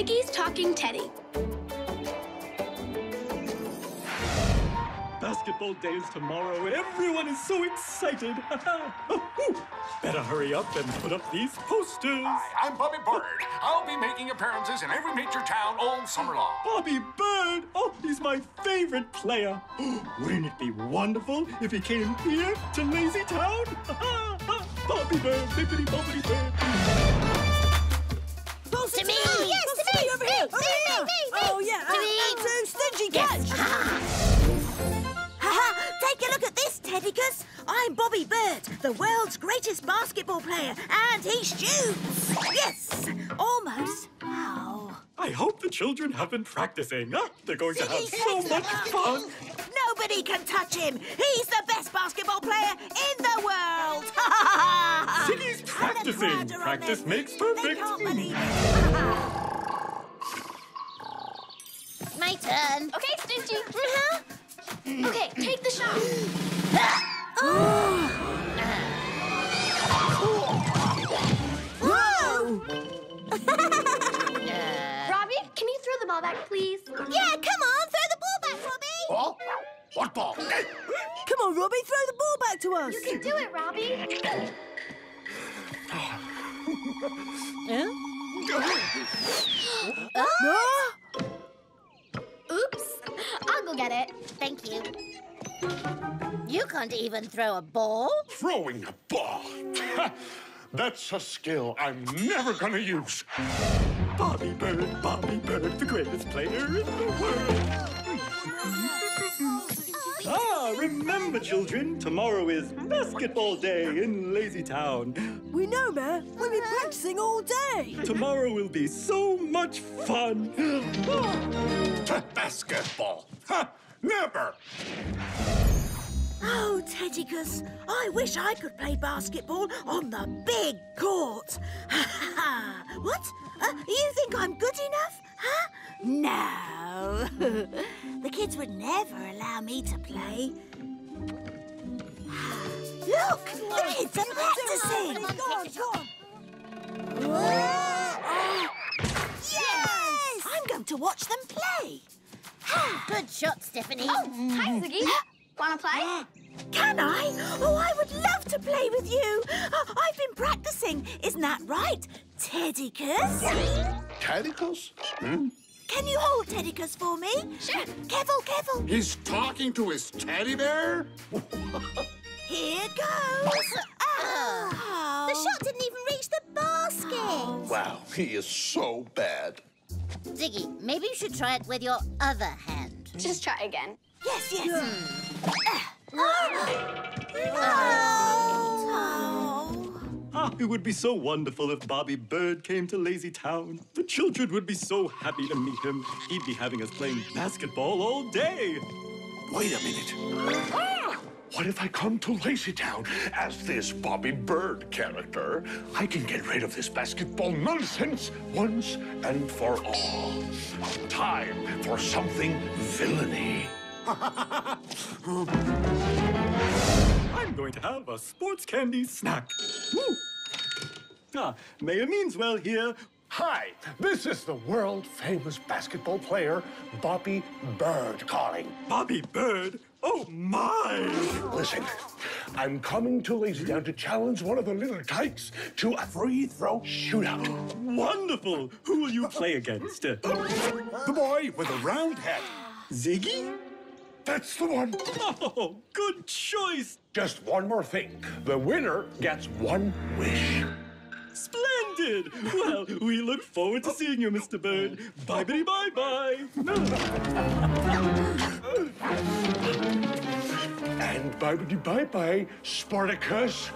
Ziggy's Talking Teddy. Basketball day is tomorrow. Everyone is so excited. Better hurry up and put up these posters. Hi, I'm Bobby Bird. I'll be making appearances in every major town all summer long. Bobby Bird? Oh, he's my favorite player. Wouldn't it be wonderful if he came here to Lazy Town? Bobby Bird, bippity bobbity bird. Both to me! Oh, yes, to me! Over here! Over here! Oh, yeah! That's a Stingy catch! Take a look at this, Teddycus. I'm Bobby Bird, the world's greatest basketball player, and he shoots. Yes, almost. Oh. I hope the children have been practicing. They're going to have so much fun. Nobody can touch him. He's the best basketball player in the world. Ziggy's practicing. Practice makes perfect. They can't believe it. My turn. Okay, Stingy. Mm-hmm. Okay, take the shot. Whoa! Robbie, can you throw the ball back, please? Yeah, come on, throw the ball back, Robbie. Ball? What ball? Come on, Robbie, throw the ball back to us. You can do it, Robbie. Oops. I'll go get it. Thank you. You can't even throw a ball. Throwing a ball? That's a skill I'm never gonna use. Bobby Bird, the greatest player in the world. Remember, children, tomorrow is basketball day in Lazy Town. We know, Mayor. We'll be practicing all day. Tomorrow will be so much fun. Basketball? Never! Oh, Teddycus, I wish I could play basketball on the big court. What? You think I'm good enough? Huh? No. The kids would never allow me to play. Look! The kids are practicing! Go on, go on. Yes! I'm going to watch them play. Good shot, Stephanie. Oh, hi, Ziggy. Wanna play? Can I? Oh, I would love to play with you. I've been practicing. Isn't that right, Teddycus? Teddycus? Hmm? Can you hold Teddycus for me? Sure. Careful, careful. He's talking to his teddy bear? Here goes. Oh. The shot didn't even reach the basket. Oh. Wow, he is so bad. Ziggy, maybe you should try it with your other hand. Just try again. Yes, yes. It would be so wonderful if Bobby Bird came to Lazy Town. The children would be so happy to meet him. He'd be having us playing basketball all day. Wait a minute. What if I come to Lazy Town as this Bobby Bird character? I can get rid of this basketball nonsense once and for all. Time for something villainy. I'm going to have a sports candy snack. Woo. Mayor Meanswell here. Hi, this is the world-famous basketball player, Bobby Bird, calling. Bobby Bird? Oh, my! Listen, I'm coming to Lazy Town to challenge one of the little tykes to a free-throw shootout. Wonderful! Who will you play against? The boy with the round head. Ziggy? That's the one. Oh, good choice. Just one more thing. The winner gets one wish. Splendid! Well, we look forward to seeing you, Mr. Bird. Bye-bye-bye-bye. And bye-bye-bye-bye, Sportacus.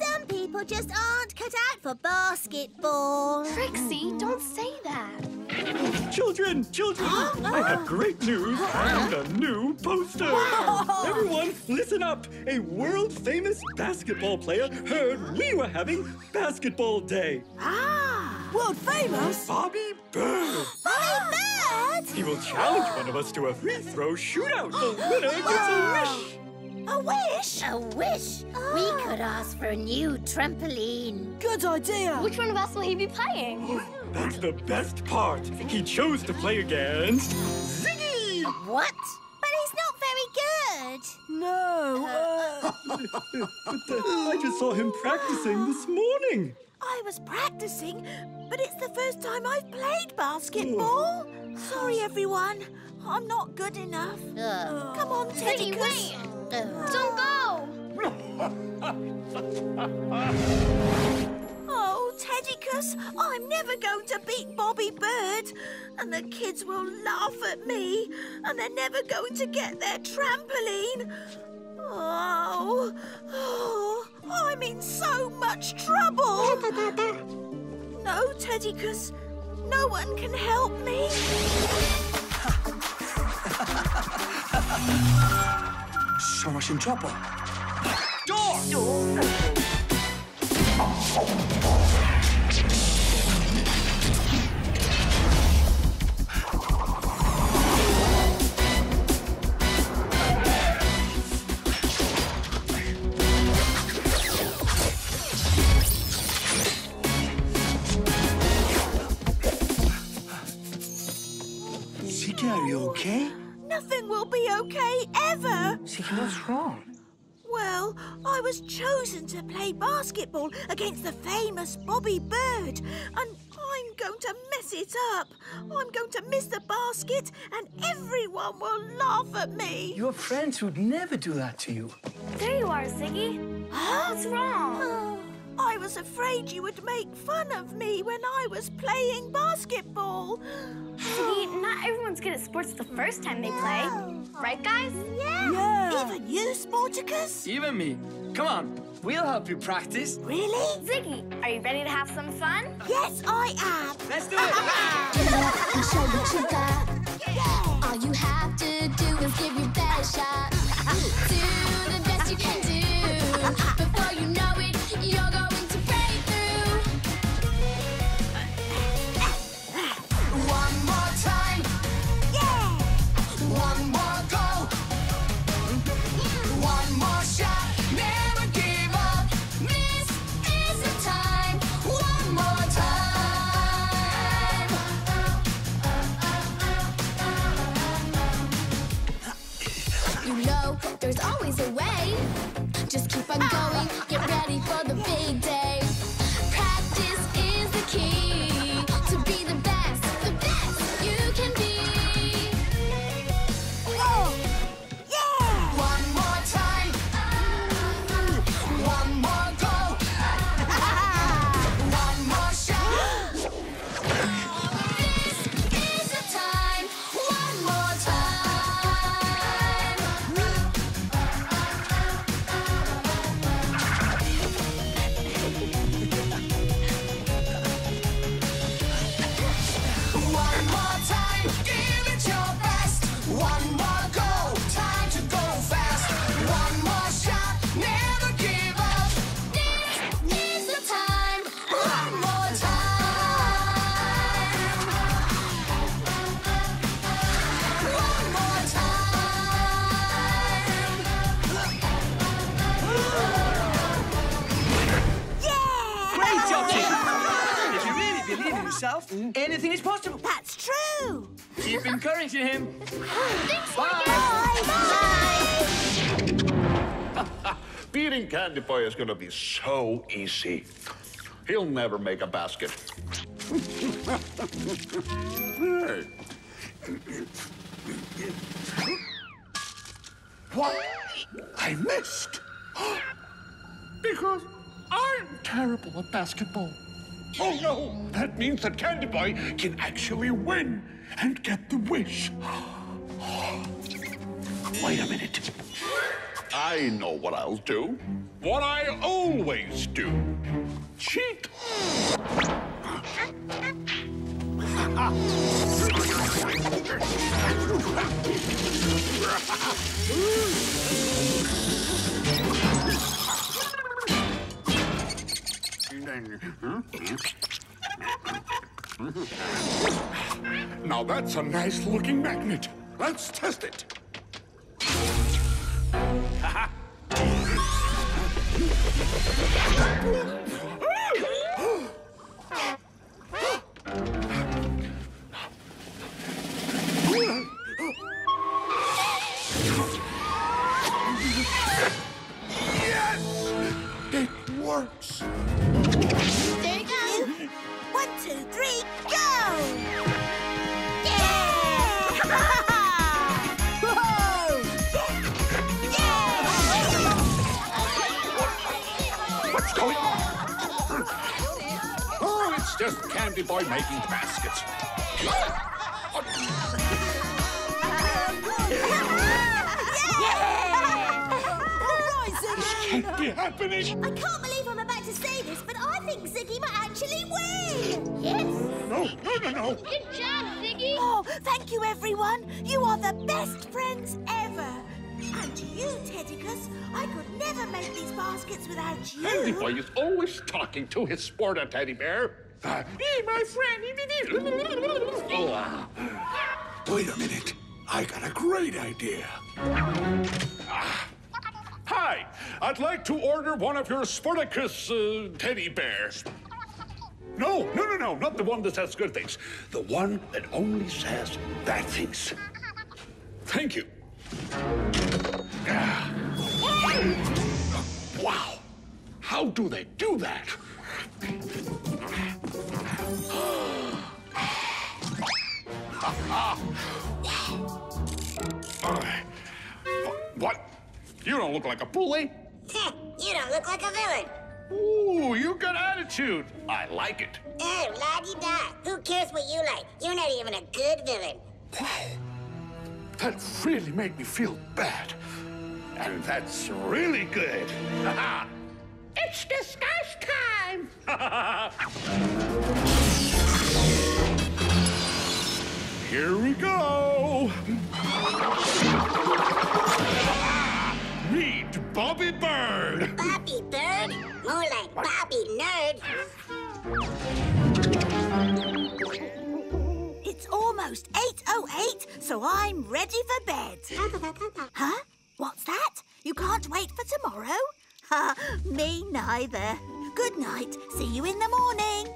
Some people just aren't cut out for basketball. Trixie, don't say that. Children, children, I have great news and a new poster. Wow. Everyone, listen up. A world-famous basketball player heard we were having basketball day. World-famous? Bobby Bird. Bobby Bird? He will challenge one of us to a free-throw shootout. The winner gets a wish. A wish? A wish? Oh. We could ask for a new trampoline. Good idea. Which one of us will he be playing? That's the best part. He chose to play against Ziggy. What? But he's not very good. No. But I just saw him practicing this morning. I was practicing, but it's the first time I've played basketball. Oh. Sorry, everyone. I'm not good enough. Come on, Teddycus. Wait. Don't go. Oh, Teddycus, I'm never going to beat Bobby Bird. And the kids will laugh at me. And they're never going to get their trampoline. Oh, I'm in so much trouble. No, Teddycus, no one can help me. So much in trouble. Door! Door. Ziggy, are you okay? Nothing will be okay ever. Ziggy, what's wrong? Well, I was chosen to play basketball against the famous Bobby Bird, and I'm going to mess it up. I'm going to miss the basket, and everyone will laugh at me. Your friends would never do that to you. There you are, Ziggy. Huh? What's wrong? I was afraid you would make fun of me when I was playing basketball. Ziggy, not everyone's good at sports the first time they play. Right, guys? Yeah. Even you, Sportacus? Even me. Come on, we'll help you practice. Really? Ziggy, are you ready to have some fun? Yes, I am. Let's do it. And show what you got. Yeah. All you have to do is give your best shot. Do the best you can do. Before you know it, you're going. There's always a way. Just keep on going. Get ready for the big day. Practice is the key to be the best you can be. Oh, yeah! One more time. One more go. One more shot. This is the time. One more time. Anything is possible. That's true. Keep encouraging him. Thanks, bye. Bye. Bye. Beating Candy Boy is going to be so easy. He'll never make a basket. What? I missed. Because I'm terrible at basketball. Oh, no! That means that Candy Boy can actually win and get the wish. Wait a minute. I know what I'll do. What I always do. Cheat! Now that's a nice looking magnet. Let's test it. By making the baskets. This can't be happening. I can't believe I'm about to say this, but I think Ziggy might actually win. Yes. No. Good job, Ziggy. Oh, thank you, everyone. You are the best friends ever. And you, Teddycus, I could never make these baskets without you. Teddy boy is always talking to his Sporta teddy bear. Hey, my friend. Wait a minute. I got a great idea. Hi. I'd like to order one of your Sportacus teddy bears. No. Not the one that says good things. The one that only says bad things. Thank you. Wow. How do they do that? Wow. What? You don't look like a bully. You don't look like a villain. Ooh, you got attitude. I like it. Oh, la-di-da. Who cares what you like? You're not even a good villain. Wow. That really made me feel bad. And that's really good. Ha-ha. It's discuss time! Here we go! Meet Bobby Bird! Bobby Bird? More like Bobby Nerd. It's almost 8:08, so I'm ready for bed. Huh? What's that? You can't wait for tomorrow? Me neither. Good night. See you in the morning.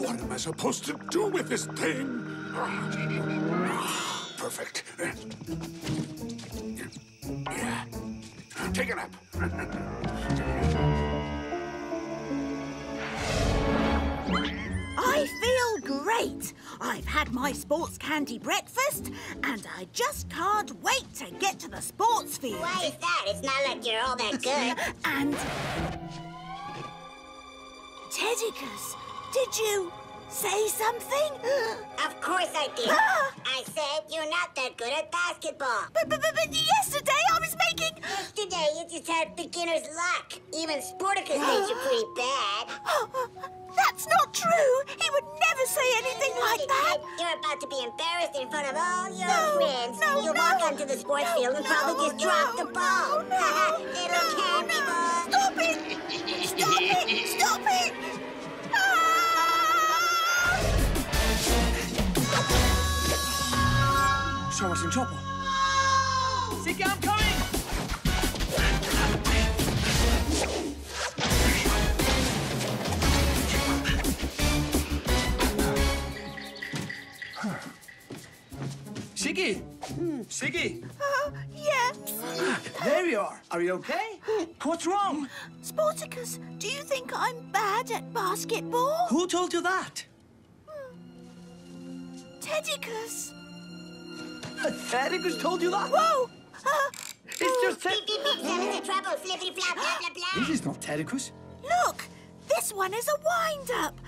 What am I supposed to do with this thing? Perfect. Take a nap. I feel great. I've had my sports candy breakfast, and I just can't wait to get to the sports field. Why is that? It's not like you're all that good. And... Teddycus, did you say something? Of course I did. I said you're not that good at basketball. But yesterday I was making... Yesterday you just had beginner's luck. Even Sportacus made you pretty bad. That's not true. He would never say anything like that. Kid. You're about to be embarrassed in front of all your friends. You'll walk onto the sports field and probably just drop the ball. Little candy ball. Stop it! Stop it! Stop it! I was in trouble. Ziggy, I'm coming! Ziggy! Ziggy! Yes! There you are. Are you okay? What's wrong? Sportacus, do you think I'm bad at basketball? Who told you that? Teddycus. Teddycus told you that? Whoa! It's just Teddycus. This is not Teddycus. Look, this one is a wind-up.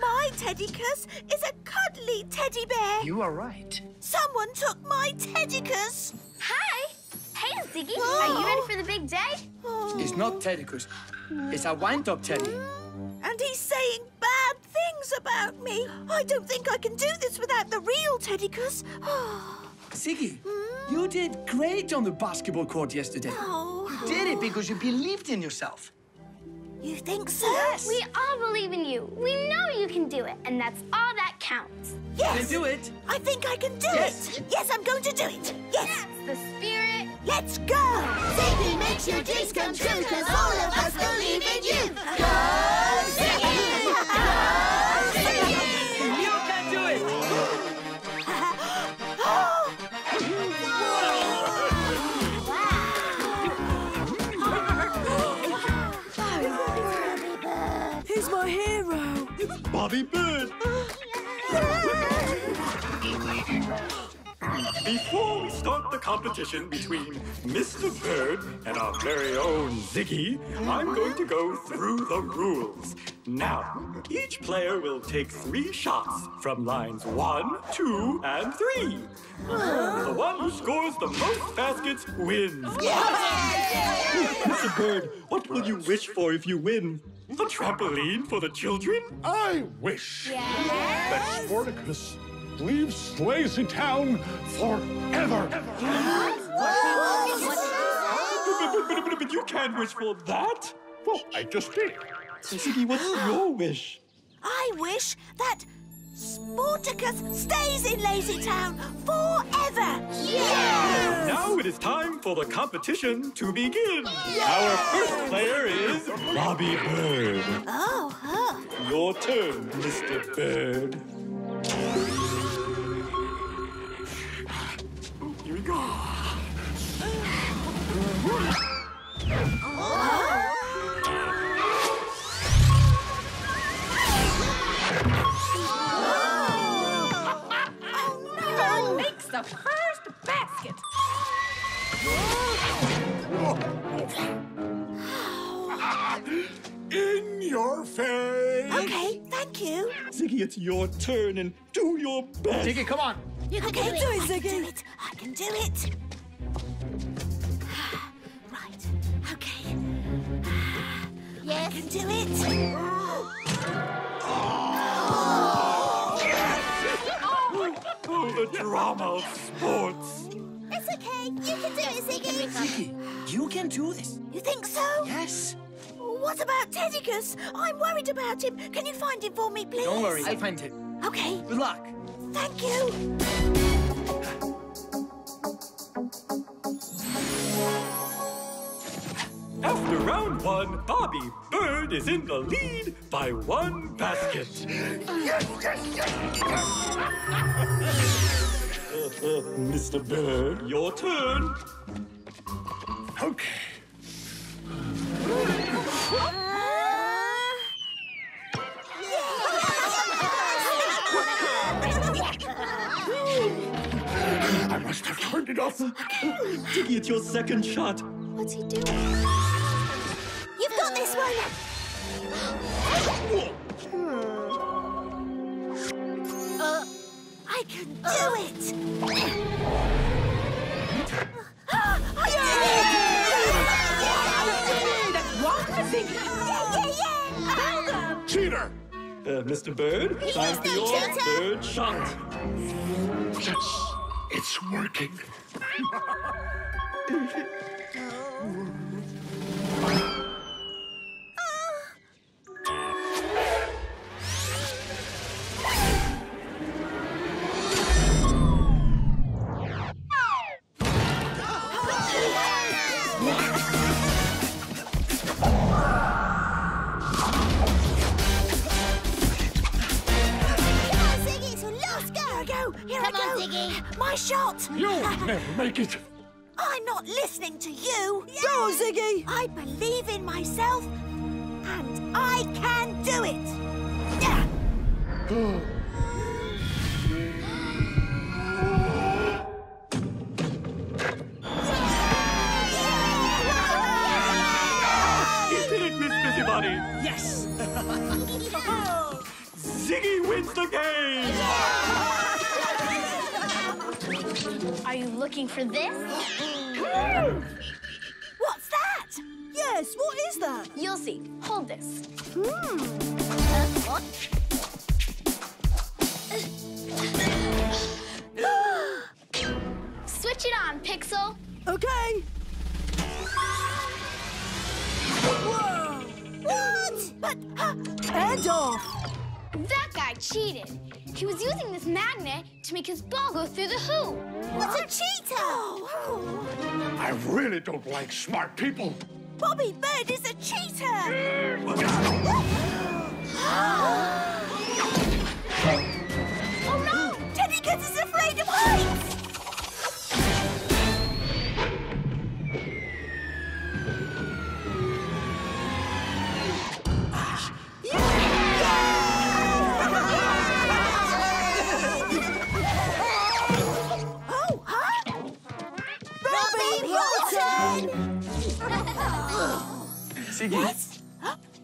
My Teddycus is a cuddly teddy bear. You are right. Someone took my Teddycus. Hi. Hey, Ziggy. Whoa. Are you ready for the big day? It's not Teddycus. It's a wind-up teddy. And he's saying bad things arms about me. I don't think I can do this without the real Teddycus. Ziggy, you did great on the basketball court yesterday. Oh. You did it because you believed in yourself. You think so? Yes. We all believe in you. We know you can do it, and that's all that counts. Yes. Then do it. I think I can do it. Yes, I'm going to do it. Yes. That's the spirit. Let's go. Ziggy makes your dreams come true, because all of us believe in you. Go Ziggy! Go Ziggy! You can do it. He's my hero. It's Bobby Bird. Before we start the competition between Mr. Bird and our very own Ziggy, I'm going to go through the rules. Now, each player will take 3 shots from lines 1, 2, and 3. The one who scores the most baskets wins. Yes! Mr. Bird, what will you wish for if you win? The trampoline for the children? I wish that Sportacus leaves Lazy Town forever. But you can't wish for that. Well, I just did. Ziggy, what's your wish? I wish that Sportacus stays in Lazy Town forever. Yes! Now it is time for the competition to begin. Yes! Our first player is Bobby Bird. Oh, huh. Your turn, Mr. Bird. Here we go. Oh, no. Makes the first basket. In your face. Okay, thank you. Ziggy, it's your turn and do your best. Ziggy, come on. You can do it, Ziggy. I can do it. Right. Okay. Yes. I can do it. Oh, the drama of sports. It's okay. You can do it, Ziggy. Ziggy, you can do this. You think so? Yes. What about Teddycus? I'm worried about him. Can you find him for me, please? Don't worry, I'll find him. Okay. Good luck. Thank you. After round 1, Bobby Bird is in the lead by 1 basket. Yes, yes, yes, yes. Mr. Bird, your turn. Okay. I must have turned it off. Ziggy, it's your second shot. What's he doing? You've got this one. I can do it. Cheater! Mr. Bird, time for your third shot. Yes, it's working. My shot! You'll never make it! I'm not listening to you! Yes. Go, Ziggy! I believe in myself, and I can do it! Yeah. He did it, Miss Busybody! Yes! Ziggy wins the game! Yeah. Are you looking for this? What's that? Yes, what is that? You'll see. Hold this. away! Whoa! What? But... Heads off! That guy cheated. He was using this magnet to make his ball go through the hoop. What a cheater! Oh. I really don't like smart people. Bobby Bird is a cheater! Oh no! Teddycus is afraid of heights! Ziggy,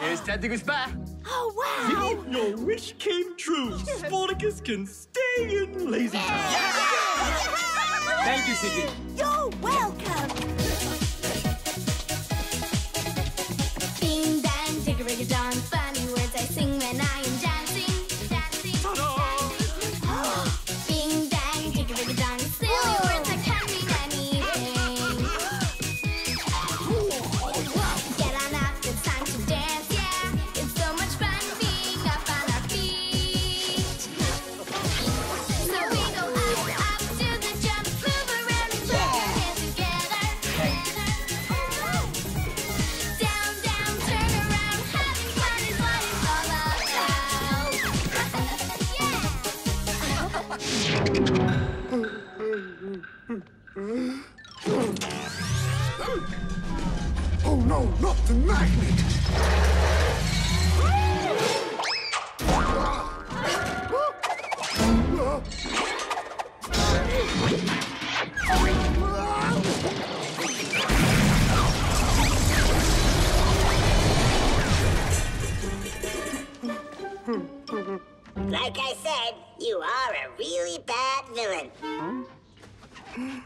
here's Teddycus back. Oh, wow. Ziggy, your wish came true. Sportacus can stay in Lazy Town. Yeah! Thank you, Ziggy. You're welcome. Bing, bang, digger-rig-a-dong, funny words I sing when I am dancing, dancing, dancing. Oh. Bing, bang, digger-rig-a-dong, silly words I can mean anything. Oh no, not the magnet! Like I said, you are a really bad villain.